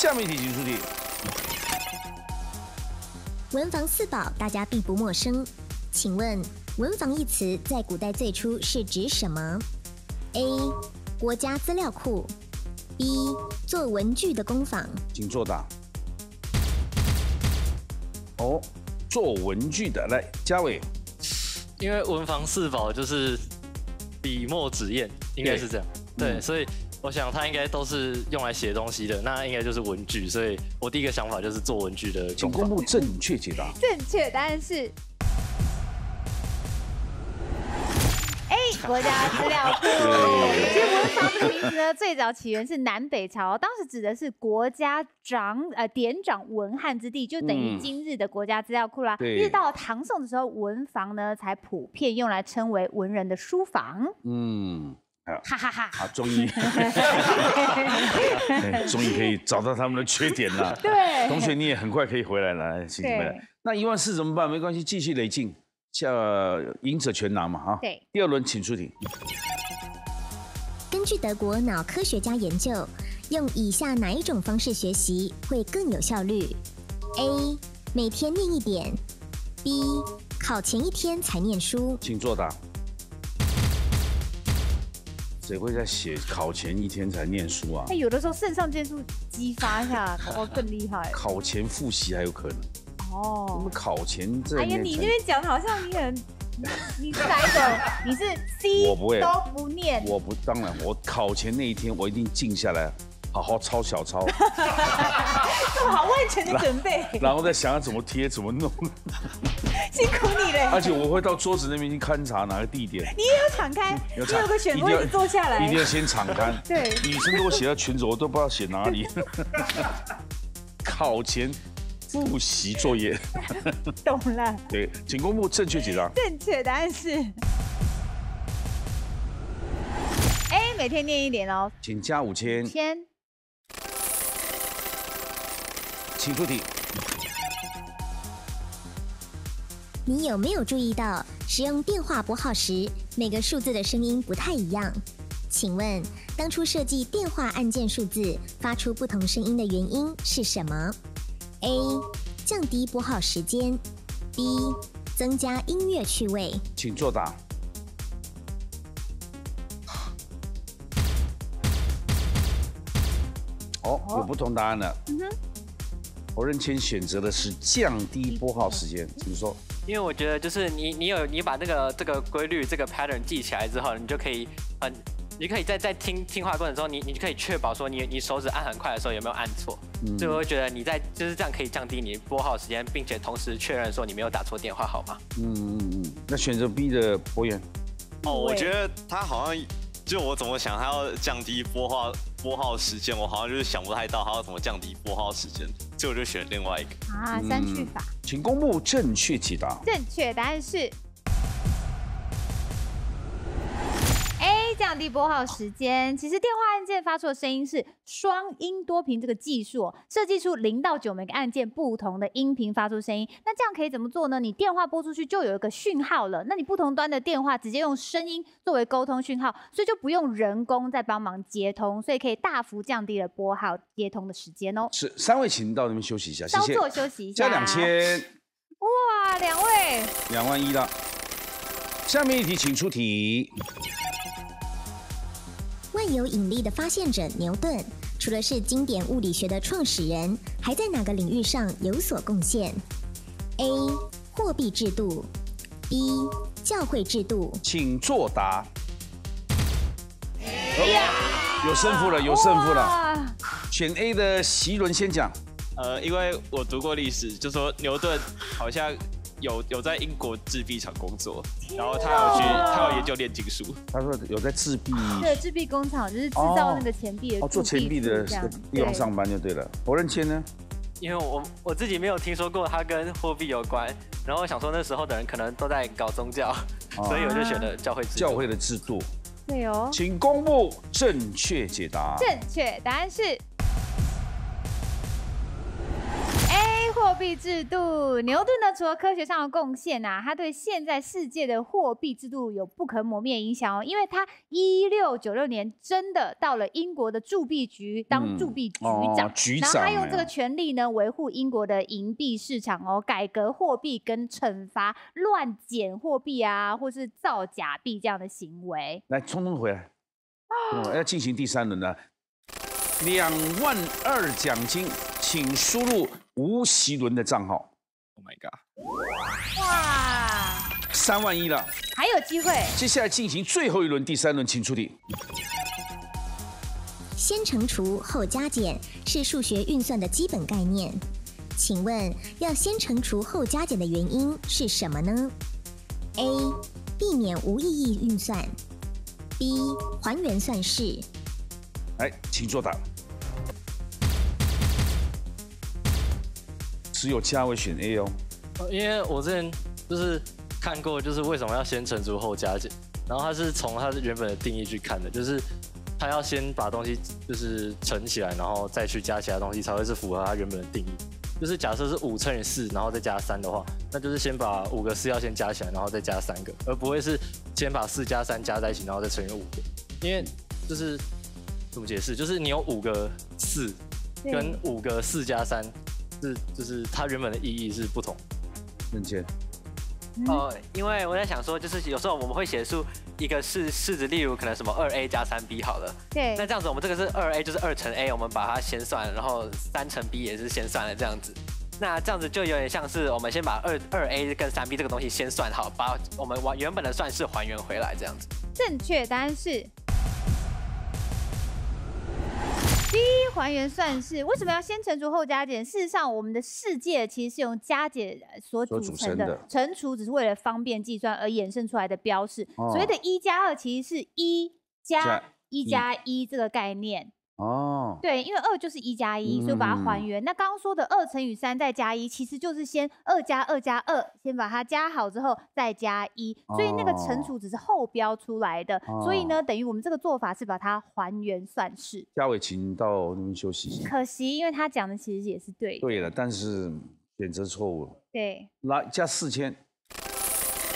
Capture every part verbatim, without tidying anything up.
下面一题，请出题。文房四宝大家必不陌生，请问文房一词在古代最初是指什么 ？A. 国家资料库 B. 做文具的工坊。请作答。哦，做文具的，来，嘉伟。 因为文房四宝就是笔墨纸砚，应该是这样。对，嗯、所以我想它应该都是用来写东西的，那应该就是文具。所以我第一个想法就是做文具的。请公布正确解答。正确答案是 A 国家资料库。其实文房这个名字呢，最早起源是南北朝，当时指的是国家长呃典掌文翰之地，就等于今日的国家资料库啦。一直、嗯、到唐宋的时候，文房呢才普遍用来称为文人的书房。嗯，哈哈哈，啊，终于，终于可以找到他们的缺点了。对，同学你也很快可以回来了，请你们。那一万四怎么办？没关系，继续累进。 叫赢者全拿嘛，哈。对。第二轮请出题。根据德国脑科学家研究，用以下哪一种方式学习会更有效率 ？A. 每天念一点 B. 考前一天才念书。请作答。谁会在写考前一天才念书啊？那有的时候肾上腺素激发一下，我更厉害。考前复习还有可能。 哦，我们考前这……哎呀，你那边讲的好像你很，你是哪一种？你是 C， 我不会，都不念。我不，当然，我考前那一天我一定静下来，好好抄小抄。这么好万全的准备，然后再想想怎么贴怎么弄。辛苦你了。而且我会到桌子那边去勘察哪个地点。你也有敞开，你有个选位置坐下来。一定要先敞开。对，女生给我写到裙子，我都不知道写哪里。考前。 复习作业，懂了。对，请公布正确解答。正确答案是 A， 每天念一点哦。请加五千。千。请出题。你有没有注意到，使用电话拨号时，每个数字的声音不太一样？请问，当初设计电话按键数字发出不同声音的原因是什么？ A. 降低拨号时间 B. 增加音乐趣味。请作答。哦，有不同答案了。嗯哼。侯仁谦选择的是降低拨号时间，怎么说？因为我觉得就是你，你有你把这个这个规律、这个 pattern 记起来之后，你就可以很，你可以在在听听话过程中，你你可以确保说你你手指按很快的时候有没有按错。 所以我觉得你在就是这样可以降低你拨号时间，并且同时确认说你没有打错电话号码。嗯嗯嗯。那选择 B 的博远，哦，我觉得他好像就我怎么想，他要降低拨号拨号时间，我好像就是想不太到他要怎么降低拨号时间，所以我就选另外一个。啊，删去法。嗯、请公布正确解答。正确答案是 A， 降低拨号时间。其实电话按键发出的声音是。 双音多频这个技术、哦、设计出零到九每个按键不同的音频发出声音，那这样可以怎么做呢？你电话拨出去就有一个讯号了，那你不同端的电话直接用声音作为沟通讯号，所以就不用人工再帮忙接通，所以可以大幅降低了拨号接通的时间哦。是，三位请到那边休息一下，稍作休息一下，加两千。哇，两位，两万一了。下面一题，请出题。 万有引力的发现者牛顿，除了是经典物理学的创始人，还在哪个领域上有所贡献 ？A. 货币制度 B. 教会制度。请作答。哦、有胜负了，有胜负了。选 A 的席伦先讲。呃，因为我读过历史，就说牛顿好像。 有有在英国制币厂工作，然后他有去，他有研究炼金术。他说有在制币，对制币工厂就是制造那个钱币的。哦，做钱币的地方上班就对了。侯仁谦呢？因为我我自己没有听说过他跟货币有关，然后我想说那时候的人可能都在搞宗教，所以我就选了教会制度。教会的制度。对哦。请公布正确解答。正确答案是 A 货币币制度，牛顿呢，除了科学上的贡献啊，他对现在世界的货币制度有不可磨灭影响哦，因为他一六九六年真的到了英国的铸币局当铸币局长，嗯哦、局长然后他用这个权力呢维护英国的银币市场哦，改革货币跟惩罚乱捡货币啊，或是造假币这样的行为。来，匆匆回来，哦、要进行第三轮了。 两万二奖金，请输入吴奇伦的账号。Oh my god！ 哇，三万一了，还有机会。接下来进行最后一轮，第三轮，请出题。先乘除后加减是数学运算的基本概念，请问要先乘除后加减的原因是什么呢 ？A. 避免无意义运算 B. 还原算式。 来，请作答。只有嘉伟选 A 哦，因为我之前就是看过，就是为什么要先乘除后加减，然后他是从他原本的定义去看的，就是他要先把东西就是乘起来，然后再去加其他东西，才会是符合他原本的定义。就是假设是五乘以四，然后再加三的话，那就是先把五个四要先加起来，然后再加三个，而不会是先把四加三加在一起，然后再乘以五个，因为就是。 怎么解释？就是你有五个四，跟五个四加三，是就是它原本的意义是不同。认真。哦，因为我在想说，就是有时候我们会写出一个式式子，例如可能什么二 a 加三 b 好了。对。那这样子，我们这个是二 a 就是二乘 a， 我们把它先算，然后三乘 b 也是先算了这样子。那这样子就有点像是我们先把二二 a 跟三 b 这个东西先算好，把我们原原本的算式还原回来这样子。正确答案是。 第一还原算式为什么要先乘除后加减？事实上，我们的世界其实是由加减所组成的，乘除只是为了方便计算而衍生出来的标示。哦、所谓的“一加二”其实是一加一加一这个概念。哦，对，因为二就是一加一， 一, 所以把它还原。嗯、那刚刚说的二乘以三再加一，其实就是先二加二加二，先把它加好之后再加一，所以那个乘除只是后标出来的。哦、所以呢，等于我们这个做法是把它还原算式。嘉伟，请到那边休息。可惜，因为他讲的其实也是对的。对了，但是选择错误了。对，来加四千。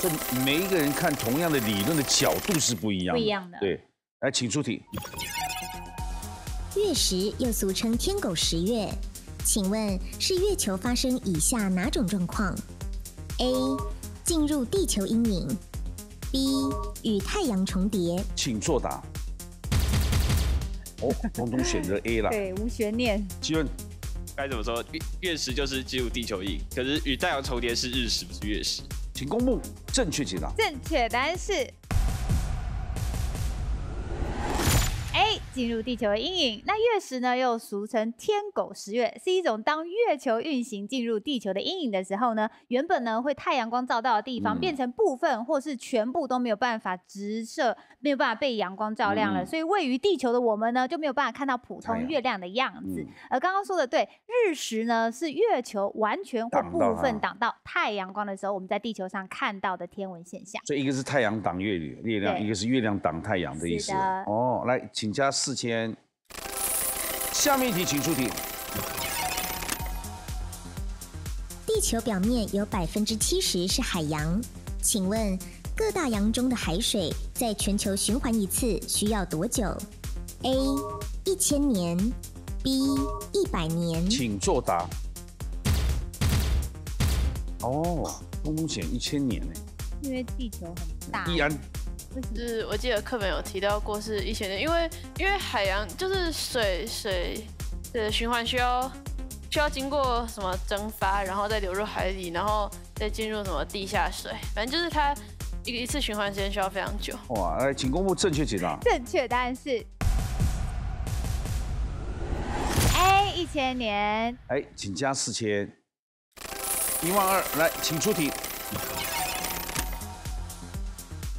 这每一个人看同样的理论的角度是不一样的。不一样的。对，来，请出题。 月食又俗称天狗食月，请问是月球发生以下哪种状况 ？A. 进入地球阴影 B. 与太阳重叠。请作答。哦，彤彤选择 A 啦。对，无悬念。请问该怎么说？月食就是进入地球阴影，可是与太阳重叠是日食，不是月食。请公布正确解答。正确答案是。 进入地球的阴影。那月食呢，又俗称天狗食月，是一种当月球运行进入地球的阴影的时候呢，原本呢会太阳光照到的地方，嗯、变成部分或是全部都没有办法直射，没有办法被阳光照亮了。嗯、所以位于地球的我们呢，就没有办法看到普通月亮的样子。嗯、而刚刚说的对，日食呢是月球完全或部分挡到太阳光的时候，我们在地球上看到的天文现象。所以一个是太阳挡月月亮，一个是月亮挡太阳的意思。哦，来，请加。 四千，下面一题，请出题。地球表面有百分之七十是海洋，请问各大洋中的海水在全球循环一次需要多久 ？A. 一千年 B. 一百年。请作答。哦，公公险一千年呢，因为地球很大。一安。 就是我记得课本有提到过是一千年，因为因为海洋就是水水的循环需要需要经过什么蒸发，然后再流入海里，然后再进入什么地下水，反正就是它一个一次循环时间需要非常久。哇，来，请公布正确解答。正确答案是 A 一千年。哎，请加四千，一万二。来，请出题。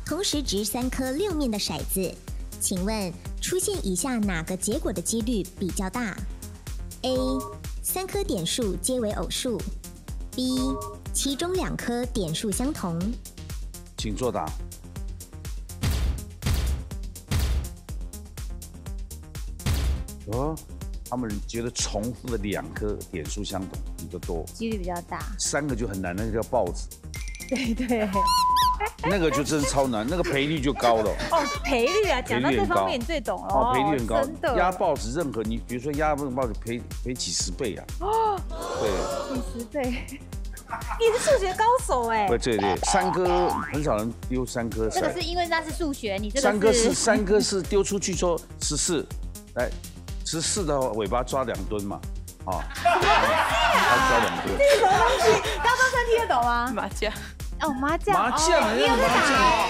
同时掷三颗六面的骰子，请问出现以下哪个结果的几率比较大 ？A. 三颗点数皆为偶数 B. 其中两颗点数相同。请作答。哦，他们觉得重复的两颗点数相同，一个多，几率比较大；三个就很难，那个叫豹子。对对。 那个就真是超难，那个赔率就高了。哦，赔率啊，讲到这方面你最懂了。哦，赔率很高，真的。压豹子任何你，比如说压那种豹子赔赔几十倍啊。哦，对，几十倍。你是数学高手哎。对对对，三颗很少人丢三颗。这个是因为那是数学，你这个三颗是三颗是丢出去说十四，来十四的尾巴抓两吨嘛。 哦，抓两吨。这是什么东西？高中生听得懂吗？麻将。 哦，麻将，麻将，你有没有打？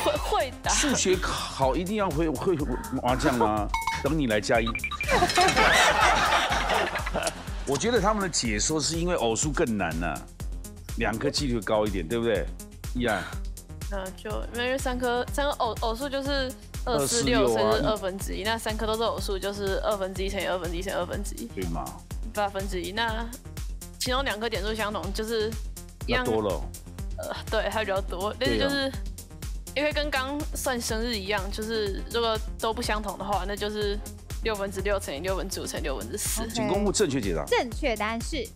会会打。数学好一定要会会麻将吗？等你来加一。我觉得他们的解说是因为偶数更难呐，两颗几率高一点，对不对？一二。那就因为三颗，三颗偶偶数就是二四六乘以二分之一，那三颗都是偶数，就是二分之一乘以二分之一乘以二分之一，对吗？八分之一，那其中两颗点数相同，就是一样多了。 呃，对，还比较多，但是就是，因为跟刚算生日一样，就是如果都不相同的话，那就是六分之六乘以六分之五乘以六分之四。请公布正确解答。正确答案是：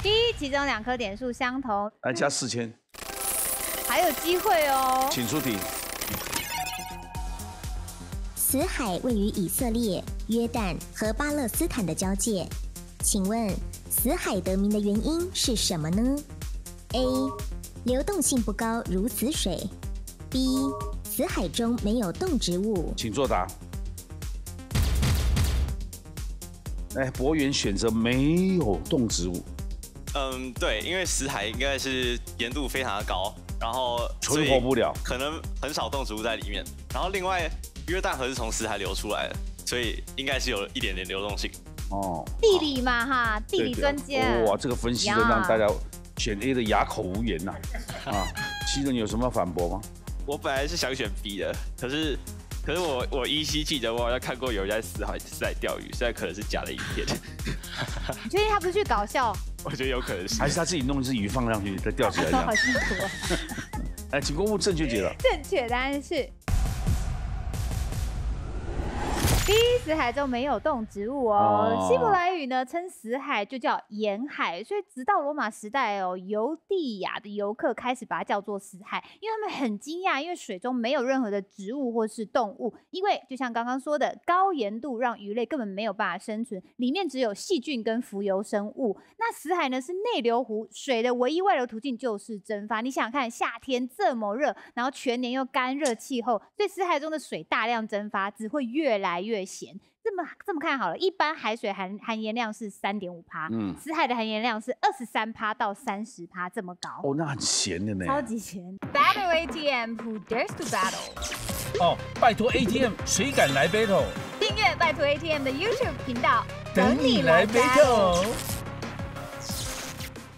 第一，其中两颗点数相同，来加四千，还有机会哦。请出题。死海位于以色列、约旦和巴勒斯坦的交界，请问？ 死海得名的原因是什么呢 ？A. 流动性不高，如死水。B. 死海中没有动植物。请作答。哎，博元选择没有动植物。嗯，对，因为死海应该是盐度非常的高，然后存活不了，可能很少动植物在里面。然后另外，约旦河是从死海流出来的，所以应该是有一点点流动性。 哦，地理嘛哈，地理专家。哇，这个分析的让大家选 A 的哑口无言呐。啊，西人有什么要反驳吗？我本来是想选 B 的，可是可是我我依稀记得我好像看过有人在死海是在钓鱼，虽然可能是假的影片。你确定他不是去搞笑？我觉得有可能是，还是他自己弄一只鱼放上去再钓起来。好辛苦啊！哎，请公布正确解答。正确答案是。 第一，死海中没有动植物哦。希伯来语呢称死海就叫盐海，所以直到罗马时代哦，犹地亚的游客开始把它叫做死海，因为他们很惊讶，因为水中没有任何的植物或是动物，因为就像刚刚说的，高盐度让鱼类根本没有办法生存，里面只有细菌跟浮游生物。那死海呢是内流湖，水的唯一外流途径就是蒸发。你想想看，夏天这么热，然后全年又干热气候，所以死海中的水大量蒸发，只会越来越 越咸，这么这么看好了，一般海水含含盐量是三点五趴，嗯，死海的含盐量是二十三趴到三十趴这么高，哦，那很咸的呢，超级咸。Battle A T M, who dares to battle？ 哦，拜托 A T M， 谁敢来 battle？ 订阅拜托 A T M 的 YouTube 频道，等你来 battle。